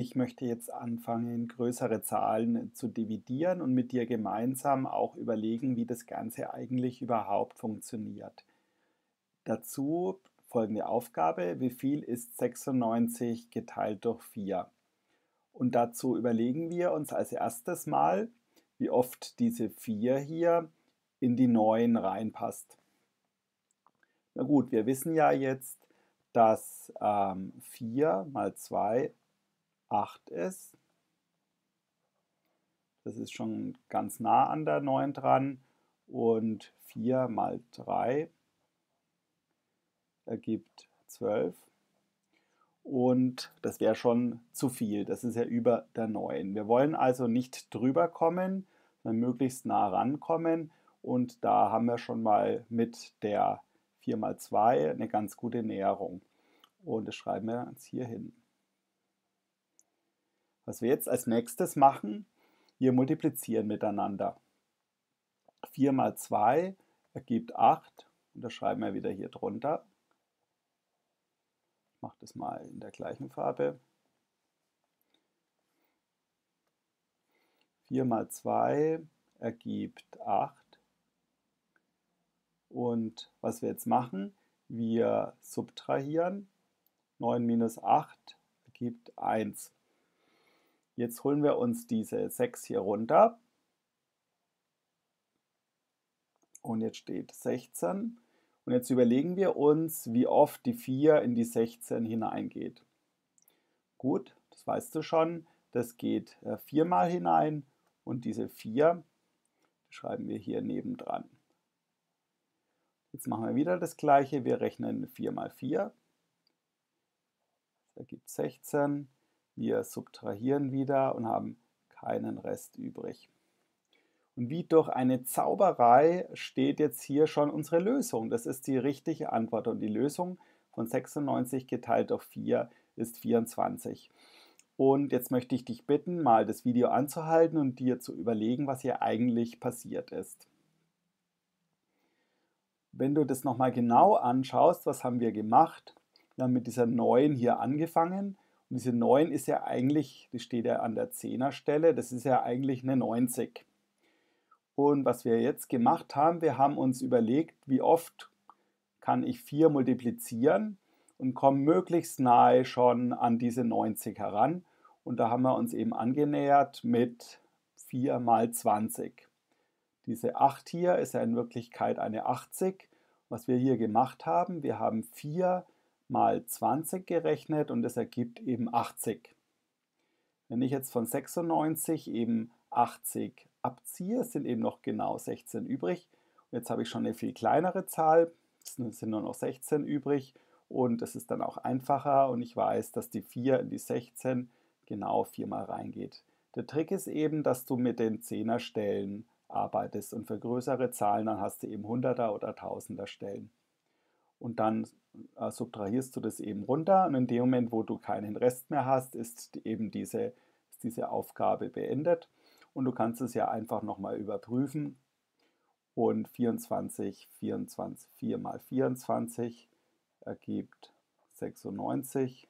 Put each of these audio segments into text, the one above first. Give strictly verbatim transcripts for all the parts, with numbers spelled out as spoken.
Ich möchte jetzt anfangen, größere Zahlen zu dividieren und mit dir gemeinsam auch überlegen, wie das Ganze eigentlich überhaupt funktioniert. Dazu folgende Aufgabe: Wie viel ist sechsundneunzig geteilt durch vier? Und dazu überlegen wir uns als erstes mal, wie oft diese vier hier in die neun reinpasst. Na gut, wir wissen ja jetzt, dass ähm, vier mal zwei acht ist. Das ist schon ganz nah an der neun dran. Und vier mal drei ergibt zwölf. Und das wäre schon zu viel. Das ist ja über der neun. Wir wollen also nicht drüber kommen, sondern möglichst nah rankommen. Und da haben wir schon mal mit der vier mal zwei eine ganz gute Näherung. Und das schreiben wir jetzt hier hin. Was wir jetzt als nächstes machen, wir multiplizieren miteinander. vier mal zwei ergibt acht. Und das schreiben wir wieder hier drunter. Ich mache das mal in der gleichen Farbe. vier mal zwei ergibt acht. Und was wir jetzt machen, wir subtrahieren. neun minus acht ergibt eins. Jetzt holen wir uns diese sechs hier runter und jetzt steht sechzehn und jetzt überlegen wir uns, wie oft die vier in die sechzehn hineingeht. Gut, das weißt du schon, das geht viermal hinein und diese vier schreiben wir hier nebendran. Jetzt machen wir wieder das gleiche, wir rechnen vier mal vier, das ergibt sechzehn. Wir subtrahieren wieder und haben keinen Rest übrig. Und wie durch eine Zauberei steht jetzt hier schon unsere Lösung. Das ist die richtige Antwort. Und die Lösung von sechsundneunzig geteilt durch vier ist vierundzwanzig. Und jetzt möchte ich dich bitten, mal das Video anzuhalten und dir zu überlegen, was hier eigentlich passiert ist. Wenn du das nochmal genau anschaust, was haben wir gemacht? Wir haben mit dieser neun hier angefangen. Und diese neun ist ja eigentlich, die steht ja an der zehner Stelle, das ist ja eigentlich eine neunzig. Und was wir jetzt gemacht haben, wir haben uns überlegt, wie oft kann ich vier multiplizieren und komme möglichst nahe schon an diese neunzig heran. Und da haben wir uns eben angenähert mit vier mal zwanzig. Diese acht hier ist ja in Wirklichkeit eine achtzig. Was wir hier gemacht haben, wir haben vier mal zwanzig gerechnet und das ergibt eben achtzig. Wenn ich jetzt von sechsundneunzig eben achtzig abziehe, sind eben noch genau sechzehn übrig. Und jetzt habe ich schon eine viel kleinere Zahl, es sind nur noch sechzehn übrig und es ist dann auch einfacher und ich weiß, dass die vier in die sechzehn genau viermal reingeht. Der Trick ist eben, dass du mit den zehner Stellen arbeitest und für größere Zahlen, dann hast du eben hunderter oder tausender Stellen. Und dann subtrahierst du das eben runter und in dem Moment, wo du keinen Rest mehr hast, ist eben diese, ist diese Aufgabe beendet und du kannst es ja einfach nochmal überprüfen und vierundzwanzig, vierundzwanzig, vier mal vierundzwanzig ergibt sechsundneunzig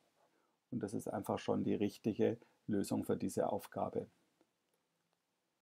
und das ist einfach schon die richtige Lösung für diese Aufgabe.